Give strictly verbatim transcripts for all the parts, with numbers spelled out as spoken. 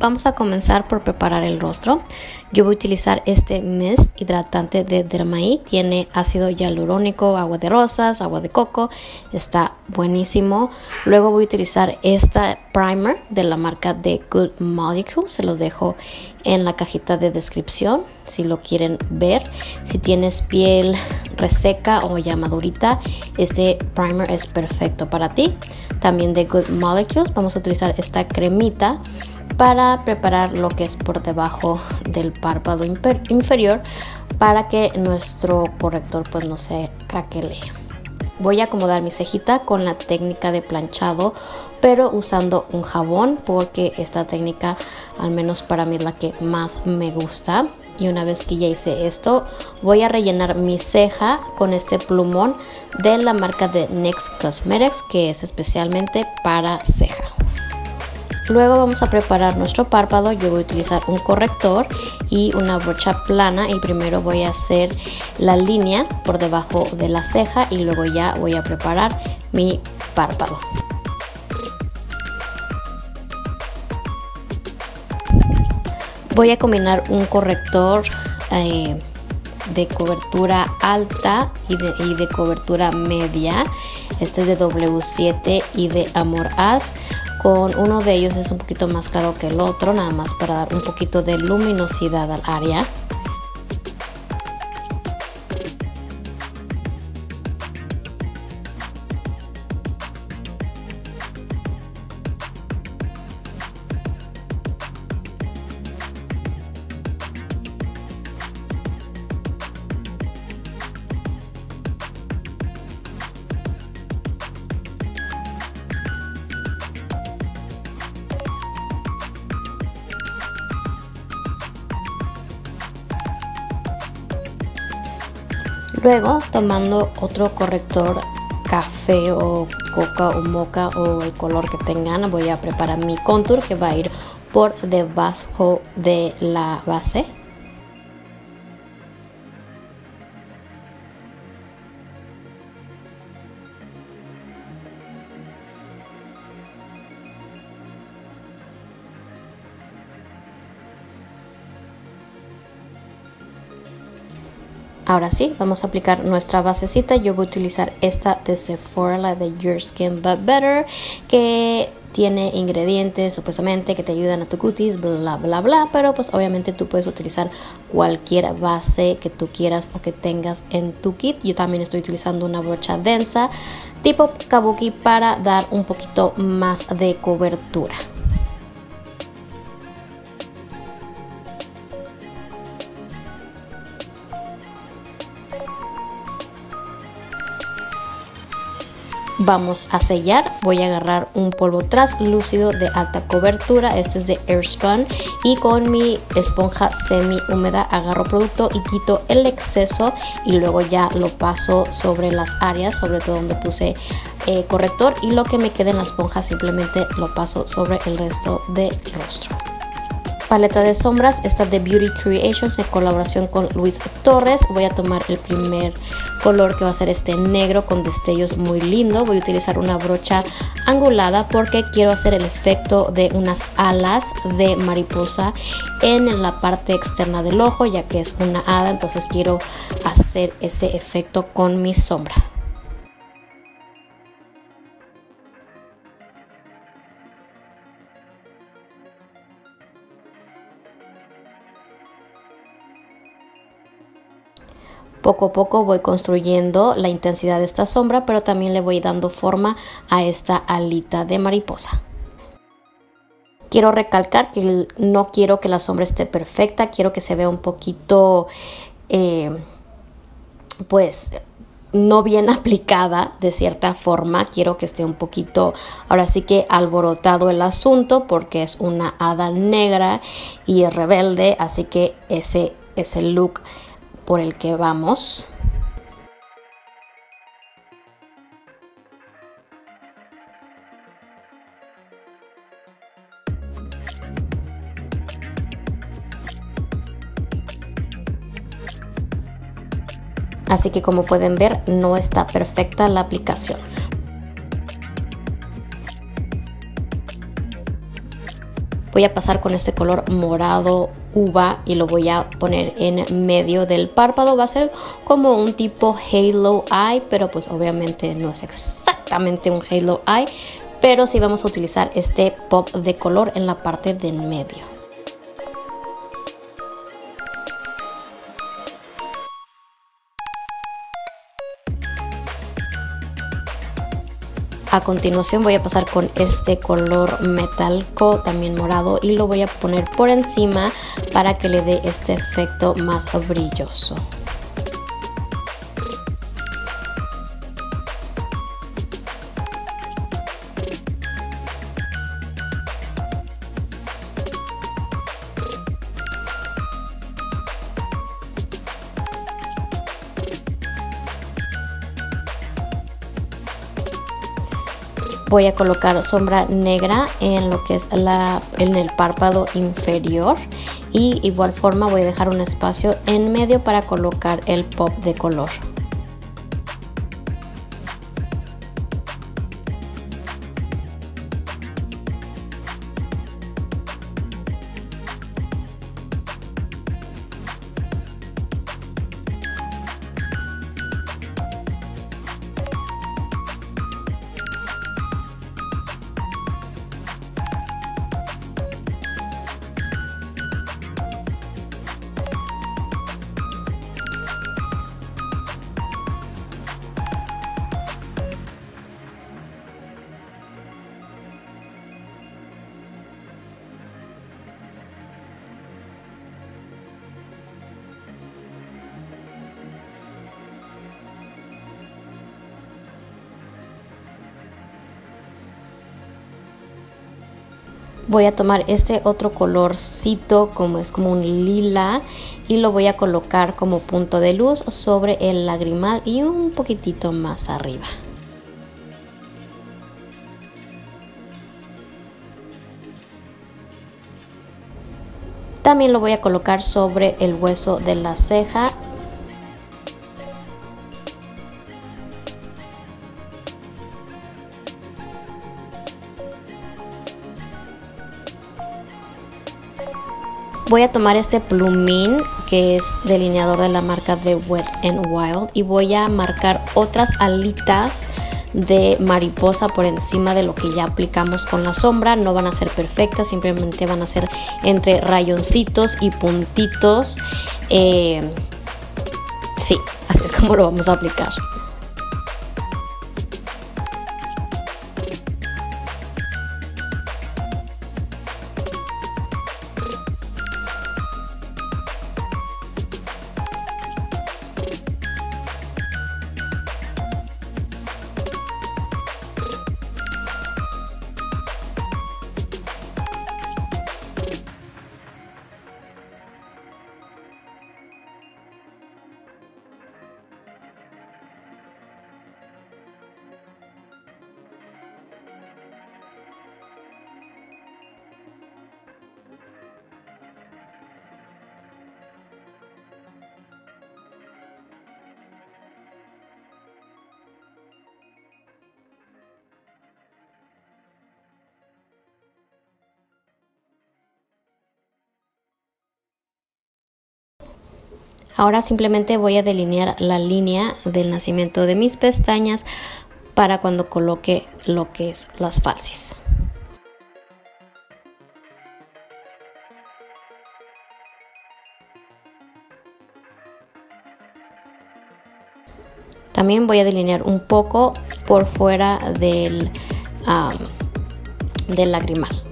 Vamos a comenzar por preparar el rostro. Yo voy a utilizar este mist hidratante de Dermaí. Tiene ácido hialurónico, agua de rosas, agua de coco. Está buenísimo. Luego voy a utilizar este primer de la marca de Good Molecules. Se los dejo en la cajita de descripción si lo quieren ver. Si tienes piel reseca o ya madurita, este primer es perfecto para ti. También de Good Molecules vamos a utilizar esta cremita para preparar lo que es por debajo del párpado inferior para que nuestro corrector pues no se craquelee. Voy a acomodar mi cejita con la técnica de planchado, pero usando un jabón, porque esta técnica al menos para mí es la que más me gusta. Y una vez que ya hice esto, voy a rellenar mi ceja con este plumón de la marca de Next Cosmetics, que es especialmente para ceja. Luego vamos a preparar nuestro párpado. Yo voy a utilizar un corrector y una brocha plana, y primero voy a hacer la línea por debajo de la ceja y luego ya voy a preparar mi párpado. Voy a combinar un corrector eh, de cobertura alta y de, y de cobertura media. Este es de doble u siete y de Amor As. Con uno de ellos es un poquito más caro que el otro, nada más para dar un poquito de luminosidad al área. Luego, tomando otro corrector café o coca o moca o el color que tengan, voy a preparar mi contour que va a ir por debajo de la base. Ahora sí, vamos a aplicar nuestra basecita. Yo voy a utilizar esta de Sephora, la de Your Skin But Better, que tiene ingredientes supuestamente que te ayudan a tu cutis, bla, bla, bla. Pero pues obviamente tú puedes utilizar cualquier base que tú quieras o que tengas en tu kit. Yo también estoy utilizando una brocha densa tipo Kabuki para dar un poquito más de cobertura. Vamos a sellar. Voy a agarrar un polvo translúcido de alta cobertura, este es de Airspun, y con mi esponja semi húmeda agarro producto y quito el exceso y luego ya lo paso sobre las áreas, sobre todo donde puse eh, corrector, y lo que me quede en la esponja simplemente lo paso sobre el resto del rostro. Paleta de sombras, esta de Beauty Creations en colaboración con Luis Torres. Voy a tomar el primer color, que va a ser este negro con destellos muy lindo. Voy a utilizar una brocha angulada porque quiero hacer el efecto de unas alas de mariposa en la parte externa del ojo, ya que es una hada, entonces quiero hacer ese efecto con mi sombra. Poco a poco voy construyendo la intensidad de esta sombra, pero también le voy dando forma a esta alita de mariposa. Quiero recalcar que no quiero que la sombra esté perfecta, quiero que se vea un poquito, eh, pues, no bien aplicada de cierta forma. Quiero que esté un poquito, ahora sí que alborotado el asunto, porque es una hada negra y es rebelde, así que ese es el look por el que vamos. Así que, como pueden ver, no está perfecta la aplicación. Voy a pasar con este color morado uva y lo voy a poner en medio del párpado. Va a ser como un tipo halo eye, pero pues obviamente no es exactamente un halo eye, pero sí vamos a utilizar este pop de color en la parte de en medio. A continuación voy a pasar con este color metálico, también morado, y lo voy a poner por encima para que le dé este efecto más brilloso. Voy a colocar sombra negra en lo que es la, en el párpado inferior, y igual forma voy a dejar un espacio en medio para colocar el pop de color. Voy a tomar este otro colorcito, como es como un lila, y lo voy a colocar como punto de luz sobre el lagrimal y un poquitito más arriba. También lo voy a colocar sobre el hueso de la ceja. Voy a tomar este plumín que es delineador de la marca de Wet n Wild y voy a marcar otras alitas de mariposa por encima de lo que ya aplicamos con la sombra. No van a ser perfectas, simplemente van a ser entre rayoncitos y puntitos. Eh, sí, así es como lo vamos a aplicar. Ahora simplemente voy a delinear la línea del nacimiento de mis pestañas para cuando coloque lo que es las falsies. También voy a delinear un poco por fuera del, um, del lagrimal.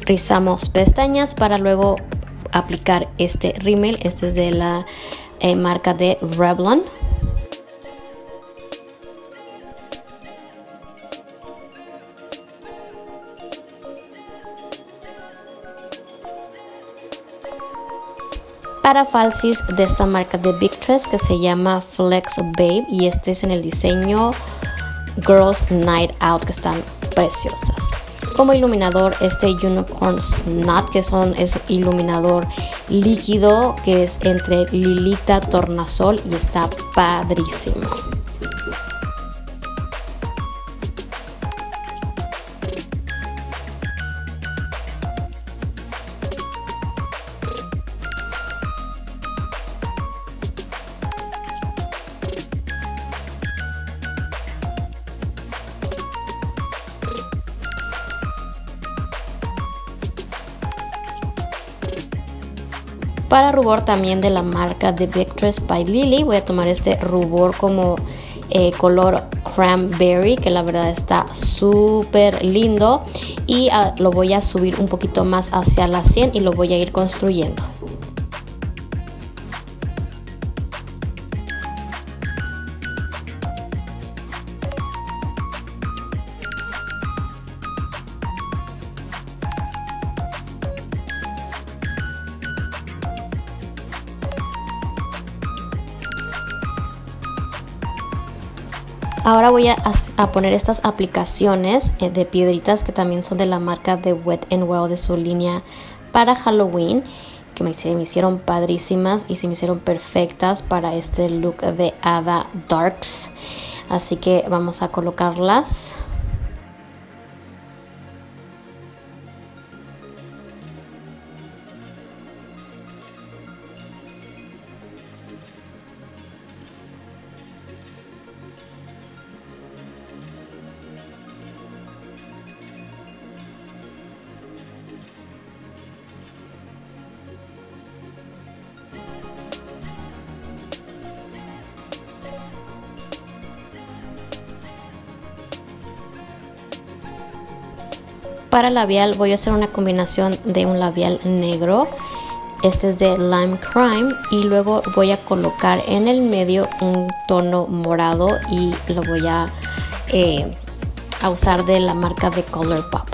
Rizamos pestañas para luego aplicar este rímel. Este es de la eh, marca de Revlon. Para falsies de esta marca de Victress que se llama Flex Babe, y este es en el diseño Girls Night Out, que están preciosas. como iluminador este Unicorn Snot, que son, es iluminador líquido que es entre lilita, tornasol, y está padrísimo. Para rubor también de la marca de Victress by Lily, voy a tomar este rubor como eh, color cranberry, que la verdad está súper lindo, y a, lo voy a subir un poquito más hacia la sien y lo voy a ir construyendo. Ahora voy a, a poner estas aplicaciones de piedritas que también son de la marca de Wet n Wild, de su línea para Halloween, que me, se me hicieron padrísimas y se me hicieron perfectas para este look de Hada Darks. Así que vamos a colocarlas. Para labial voy a hacer una combinación de un labial negro, este es de Lime Crime, y luego voy a colocar en el medio un tono morado, y lo voy a, eh, a usar de la marca de Colourpop.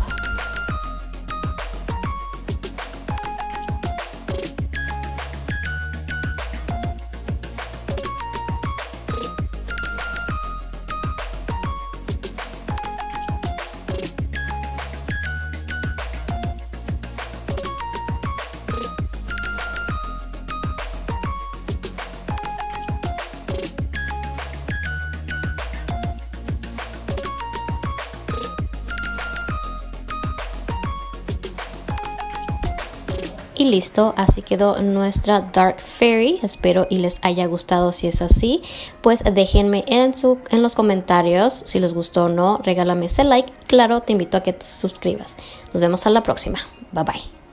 Y listo, así quedó nuestra Dark Fairy. Espero y les haya gustado. Si es así, pues déjenme en, su, en los comentarios si les gustó o no. Regálame ese like. Claro, te invito a que te suscribas. Nos vemos a la próxima. Bye bye.